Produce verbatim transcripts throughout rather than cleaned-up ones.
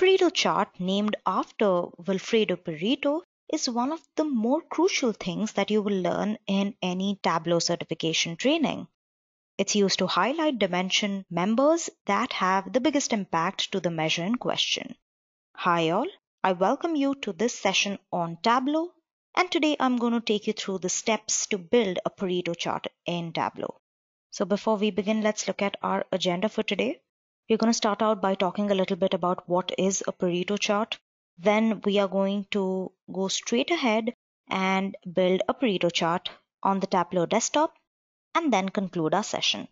Pareto chart, named after Wilfredo Pareto, is one of the more crucial things that you will learn in any Tableau certification training. It's used to highlight dimension members that have the biggest impact to the measure in question. Hi all, I welcome you to this session on Tableau, and today I'm going to take you through the steps to build a Pareto chart in Tableau. So before we begin, let's look at our agenda for today. We're going to start out by talking a little bit about what is a Pareto chart. Then we are going to go straight ahead and build a Pareto chart on the Tableau desktop and then conclude our session.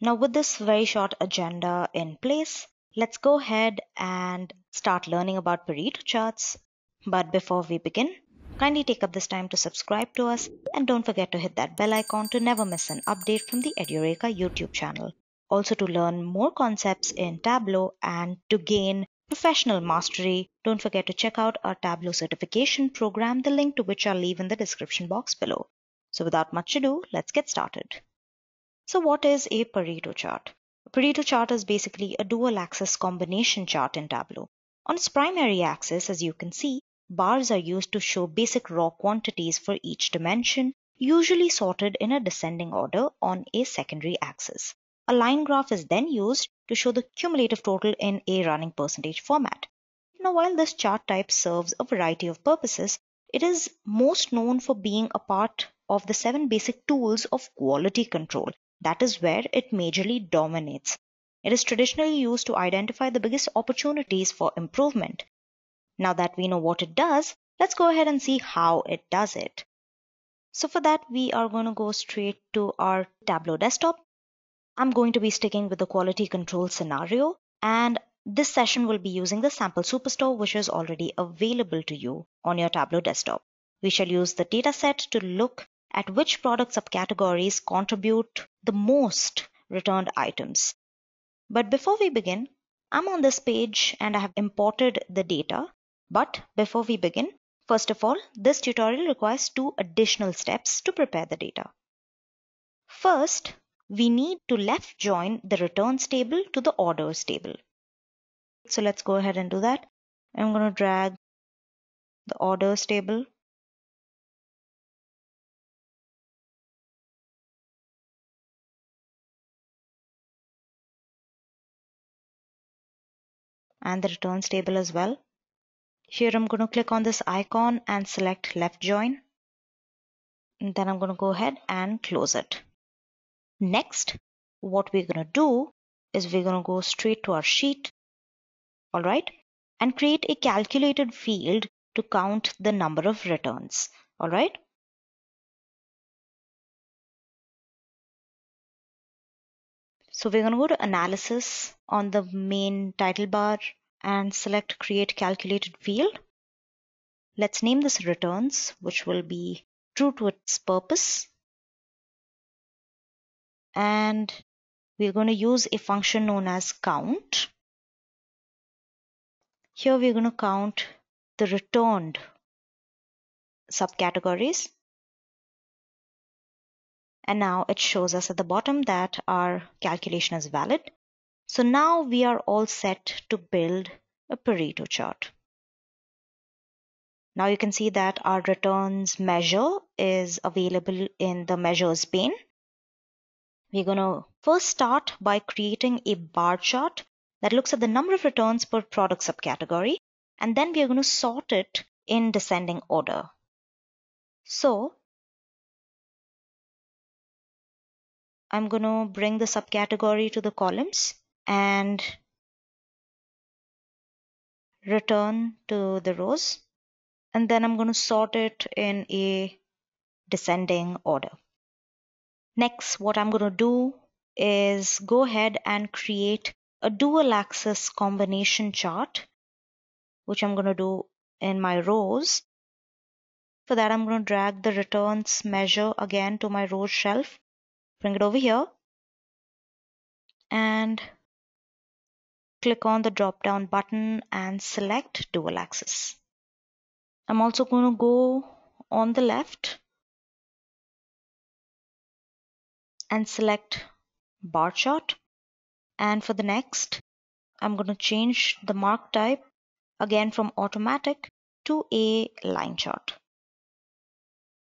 Now, with this very short agenda in place, let's go ahead and start learning about Pareto charts. But before we begin, kindly take up this time to subscribe to us, and don't forget to hit that bell icon to never miss an update from the Edureka YouTube channel. Also, to learn more concepts in Tableau and to gain professional mastery, don't forget to check out our Tableau certification program, the link to which I'll leave in the description box below. So without much ado, let's get started. So what is a Pareto chart? A Pareto chart is basically a dual axis combination chart in Tableau. On its primary axis, as you can see, bars are used to show basic raw quantities for each dimension, usually sorted in a descending order on a secondary axis. A line graph is then used to show the cumulative total in a running percentage format. Now, while this chart type serves a variety of purposes, it is most known for being a part of the seven basic tools of quality control. That is where it majorly dominates. It is traditionally used to identify the biggest opportunities for improvement. Now that we know what it does, let's go ahead and see how it does it. So for that, we are going to go straight to our Tableau desktop. I'm going to be sticking with the quality control scenario, and this session will be using the Sample Superstore, which is already available to you on your Tableau desktop. We shall use the dataset to look at which product subcategories contribute the most returned items. But before we begin, I'm on this page and I have imported the data. But before we begin, first of all, this tutorial requires two additional steps to prepare the data. First, we need to left join the returns table to the orders table. So let's go ahead and do that. I'm going to drag the orders table. And the returns table as well. Here I'm going to click on this icon and select left join. And then I'm going to go ahead and close it. Next, what we're going to do is we're going to go straight to our sheet, all right, and create a calculated field to count the number of returns, all right. So we're going to go to analysis on the main title bar and select create calculated field. Let's name this returns, which will be true to its purpose. And we're going to use a function known as count. Here we're going to count the returned subcategories. And now it shows us at the bottom that our calculation is valid. So now we are all set to build a Pareto chart. Now you can see that our returns measure is available in the measures pane. We're going to first start by creating a bar chart that looks at the number of returns per product subcategory, and then we are going to sort it in descending order. So I'm going to bring the subcategory to the columns and return to the rows, and then I'm going to sort it in a descending order. Next, what I'm going to do is go ahead and create a dual axis combination chart, which I'm going to do in my rows. For that, I'm going to drag the returns measure again to my rows shelf, bring it over here, and click on the drop down button and select dual axis. I'm also going to go on the left and select bar chart, and for the next I'm going to change the mark type again from automatic to a line chart.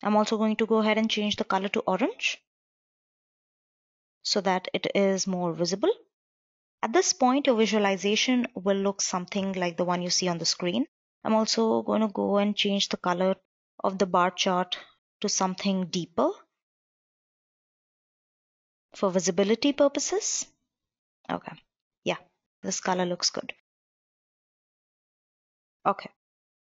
I'm also going to go ahead and change the color to orange so that it is more visible. At this point, your visualization will look something like the one you see on the screen. I'm also going to go and change the color of the bar chart to something deeper for visibility purposes. Okay, yeah, this color looks good. Okay,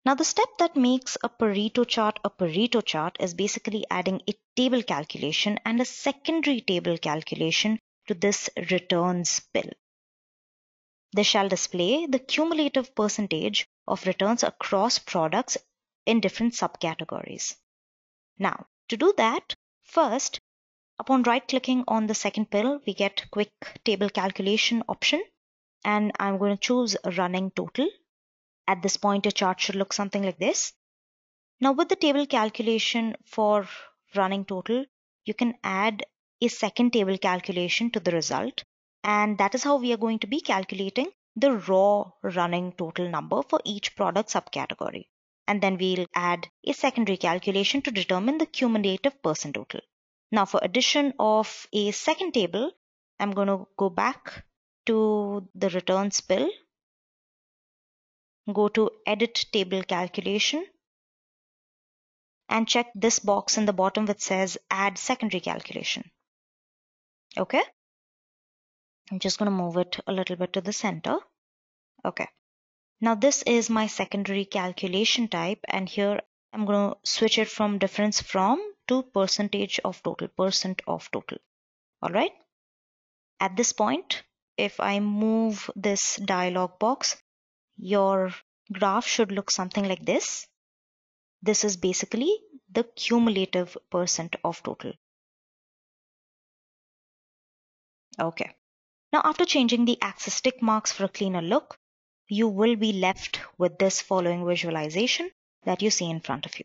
now the step that makes a Pareto chart a Pareto chart is basically adding a table calculation and a secondary table calculation to this returns bill. They shall display the cumulative percentage of returns across products in different subcategories. Now, to do that, first, upon right-clicking on the second pill, we get Quick Table Calculation option, and I'm going to choose Running Total. At this point, your chart should look something like this. Now, with the table calculation for Running Total, you can add a second table calculation to the result. And that is how we are going to be calculating the raw running total number for each product subcategory. And then we'll add a secondary calculation to determine the cumulative percent total. Now for addition of a second table, I'm going to go back to the returns bill, go to Edit Table Calculation, and check this box in the bottom which says Add Secondary Calculation. Okay. I'm just going to move it a little bit to the center. Okay. Now this is my secondary calculation type, and here I'm going to switch it from difference from to percentage of total, percent of total. All right. At this point, if I move this dialog box, your graph should look something like this. This is basically the cumulative percent of total. Okay. Now, after changing the axis tick marks for a cleaner look, you will be left with this following visualization that you see in front of you.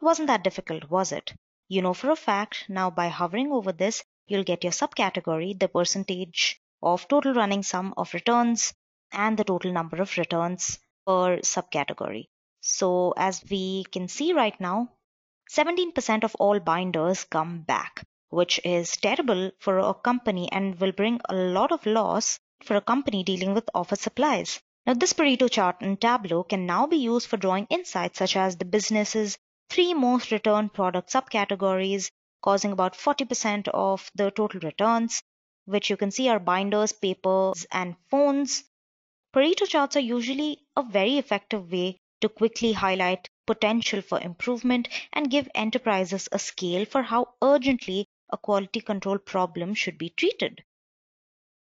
It wasn't that difficult, was it? You know for a fact, now by hovering over this, you'll get your subcategory, the percentage of total running sum of returns, and the total number of returns per subcategory. So as we can see right now, seventeen percent of all binders come back, which is terrible for a company and will bring a lot of loss for a company dealing with office supplies. Now, this Pareto chart in Tableau can now be used for drawing insights such as the business's three most returned product subcategories, causing about forty percent of the total returns, which you can see are binders, papers, and phones. Pareto charts are usually a very effective way to quickly highlight potential for improvement and give enterprises a scale for how urgently a quality control problem should be treated.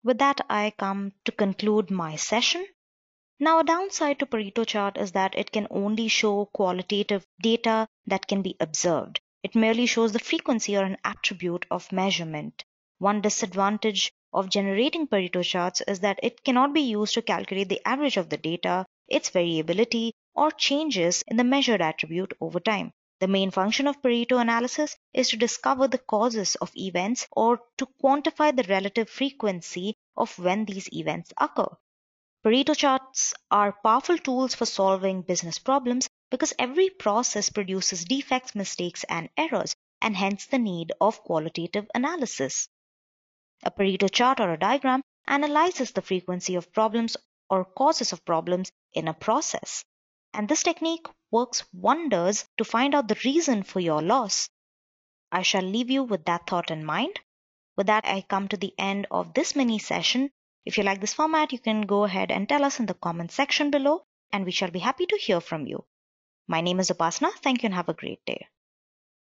With that, I come to conclude my session. Now, a downside to Pareto chart is that it can only show qualitative data that can be observed. It merely shows the frequency or an attribute of measurement. One disadvantage of generating Pareto charts is that it cannot be used to calculate the average of the data, its variability, or changes in the measured attribute over time. The main function of Pareto analysis is to discover the causes of events or to quantify the relative frequency of when these events occur. Pareto charts are powerful tools for solving business problems because every process produces defects, mistakes, and errors, and hence the need of qualitative analysis. A Pareto chart or a diagram analyzes the frequency of problems or causes of problems in a process. And this technique works wonders to find out the reason for your loss. I shall leave you with that thought in mind. With that, I come to the end of this mini session. If you like this format, you can go ahead and tell us in the comment section below, and we shall be happy to hear from you. My name is Upasana. Thank you and have a great day.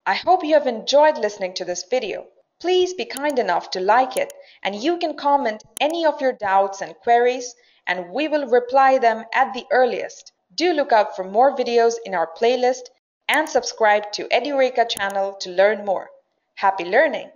I hope you have enjoyed listening to this video. Please be kind enough to like it, and you can comment any of your doubts and queries, and we will reply them at the earliest. Do look out for more videos in our playlist and subscribe to Edureka channel to learn more. Happy learning!